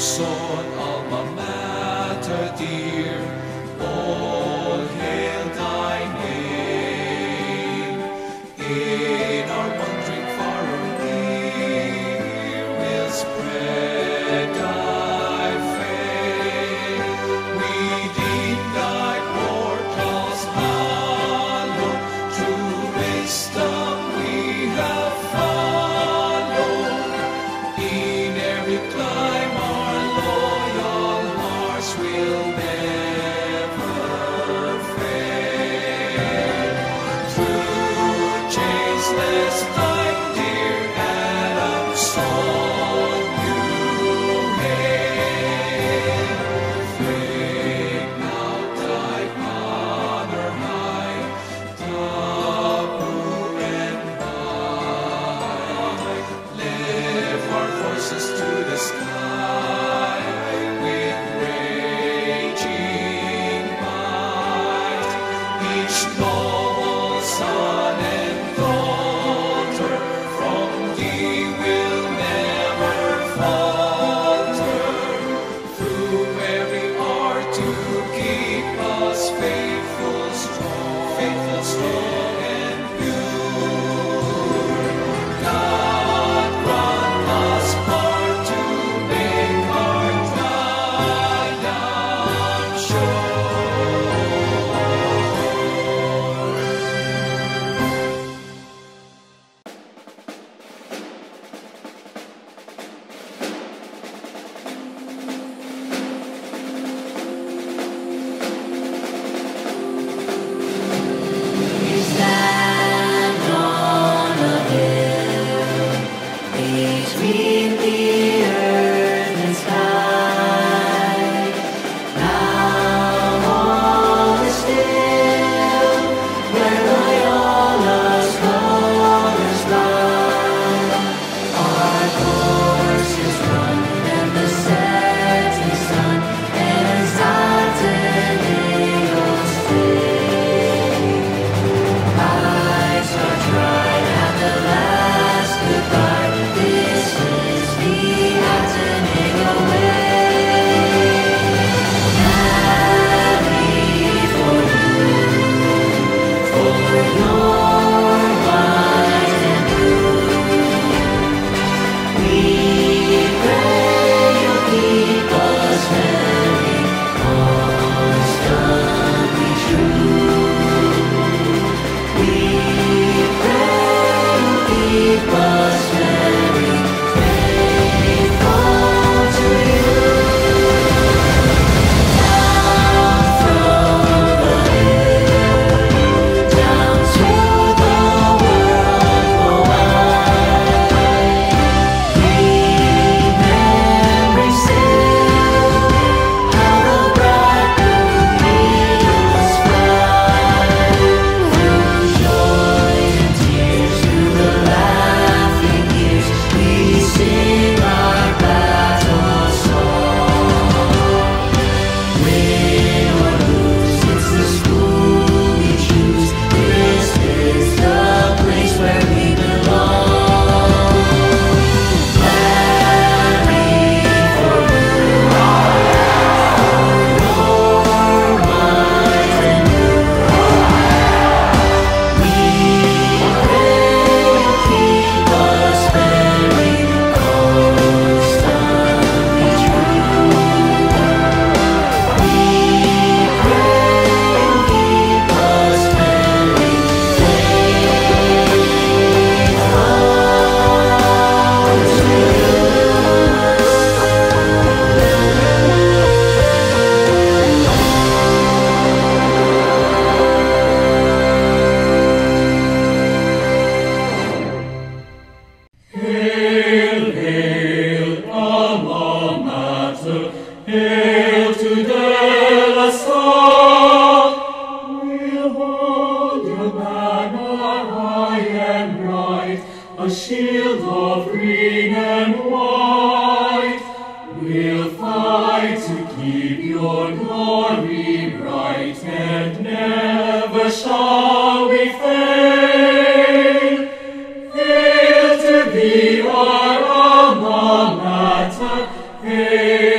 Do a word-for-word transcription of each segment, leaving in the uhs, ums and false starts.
son, alma mater dear, all hail thy name. In our wandering foreign near, we'll spread thy fame. We deem thy portals hallowed, true wisdom we have followed. In every clime our loyal hearts will never fail. Through changeless time, dear Adam's song you hail. Fling out thy banner high, taboo and by. Lift our voices to the sky. Each noble son and daughter from thee will never falter. Through every hour to keep us faithful, strong, faithful, strong and pure. God grant us power to make our triumph sure. A shield of green and white, we'll fight to keep your glory bright, and never shall we fail. Hail to thee, our alma mater, hail.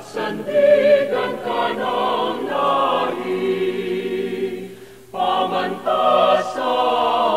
Herzen wegen kein Angnahi, Pamantasai.